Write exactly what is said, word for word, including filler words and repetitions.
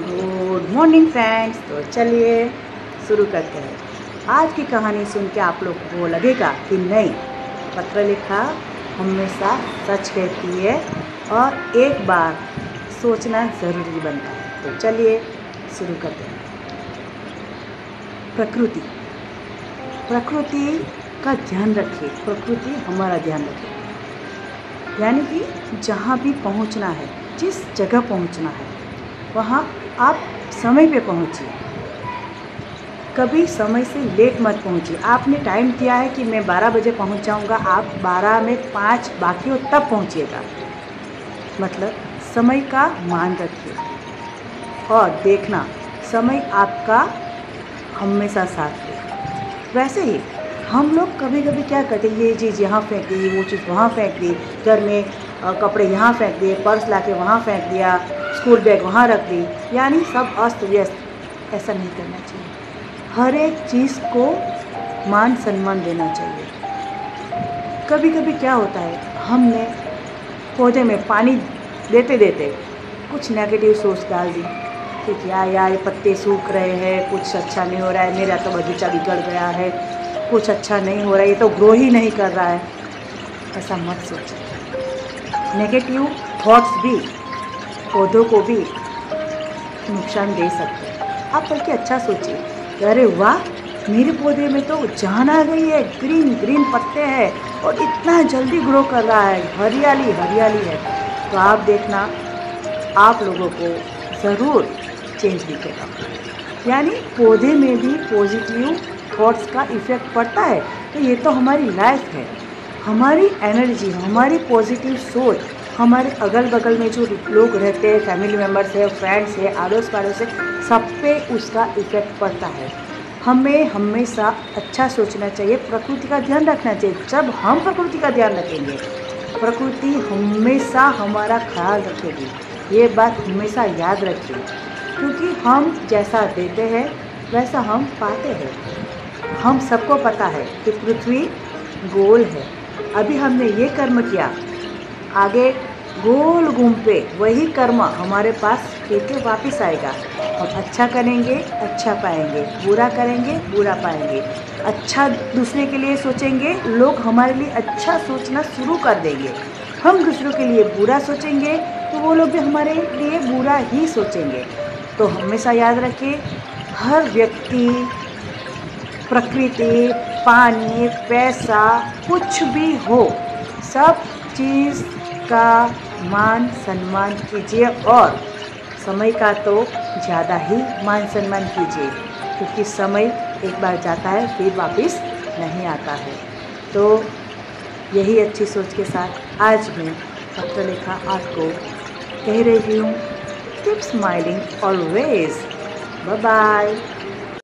Good morning friends. तो चलिए शुरू करते हैं। आज की कहानी सुन के आप लोग को लगेगा कि नहीं, पत्रलेखा हमेशा सच कहती है और एक बार सोचना ज़रूरी बनता है। तो चलिए शुरू करते हैं। प्रकृति प्रकृति का ध्यान रखिए, प्रकृति हमारा ध्यान रखे। यानी कि जहाँ भी पहुँचना है, जिस जगह पहुँचना है, वहाँ आप समय पे पहुँचिए। कभी समय से लेट मत पहुँचिए। आपने टाइम दिया है कि मैं बारह बजे पहुँच जाऊँगा, आप बारह में पाँच बाकी हो तब पहुँचिएगा। मतलब समय का मान रखिए और देखना समय आपका हमेशा साथ है। वैसे ही हम लोग कभी कभी क्या करते, ये चीज़ यहाँ फेंक दी, वो चीज़ वहाँ फेंक दी, घर में कपड़े यहाँ फेंक दिए, पर्स ला के वहाँ फेंक दिया, स्कूल बैग वहाँ रख दी, यानी सब अस्त व्यस्त। ऐसा नहीं करना चाहिए। हर एक चीज़ को मान सम्मान देना चाहिए। कभी कभी क्या होता है, हमने पौधे में पानी देते देते कुछ नेगेटिव सोच डाल दी कि क्या यार पत्ते सूख रहे हैं, कुछ अच्छा नहीं हो रहा है, मेरा तो बगीचा बिगड़ गया है, कुछ अच्छा नहीं हो रहा है, ये तो ग्रो ही नहीं कर रहा है। ऐसा मत सोचो। नेगेटिव थॉट्स भी पौधों को भी नुकसान दे सकते हैं। आप बल्कि अच्छा सोचिए, अरे वाह मेरे पौधे में तो जान आ गई है, ग्रीन ग्रीन पत्ते हैं और इतना जल्दी ग्रो कर रहा है, हरियाली हरियाली है। तो आप देखना आप लोगों को ज़रूर चेंज दिखेगा। यानी पौधे में भी पॉजिटिव थॉट्स का इफ़ेक्ट पड़ता है। तो ये तो हमारी लाइफ है, हमारी एनर्जी, हमारी पॉजिटिव सोच, हमारे अगल बगल में जो लोग रहते हैं, फैमिली मेम्बर्स है, फ्रेंड्स है, अड़ोस पड़ोस है, सब पे उसका इफेक्ट पड़ता है। हमें हमेशा अच्छा सोचना चाहिए, प्रकृति का ध्यान रखना चाहिए। जब हम प्रकृति का ध्यान रखेंगे, प्रकृति हमेशा हमारा ख्याल रखेगी। ये बात हमेशा याद रखिए, क्योंकि हम जैसा देते हैं वैसा हम पाते हैं। हम सबको पता है कि पृथ्वी गोल है। अभी हमने ये कर्म किया, आगे गोल घूम पे वही कर्म हमारे पास लेके वापस आएगा। और अच्छा करेंगे अच्छा पाएंगे, बुरा करेंगे बुरा पाएंगे। अच्छा दूसरे के लिए सोचेंगे, लोग हमारे लिए अच्छा सोचना शुरू कर देंगे। हम दूसरों के लिए बुरा सोचेंगे तो वो लोग भी हमारे लिए बुरा ही सोचेंगे। तो हमेशा याद रखिए, हर व्यक्ति, प्रकृति, पानी, पैसा, कुछ भी हो, सब चीज़ का मान सम्मान कीजिए। और समय का तो ज़्यादा ही मान सम्मान कीजिए, क्योंकि समय एक बार जाता है फिर वापस नहीं आता है। तो यही अच्छी सोच के साथ आज मैं पत्रलेखा आपको कह रही हूँ, keep smiling always. Bye bye.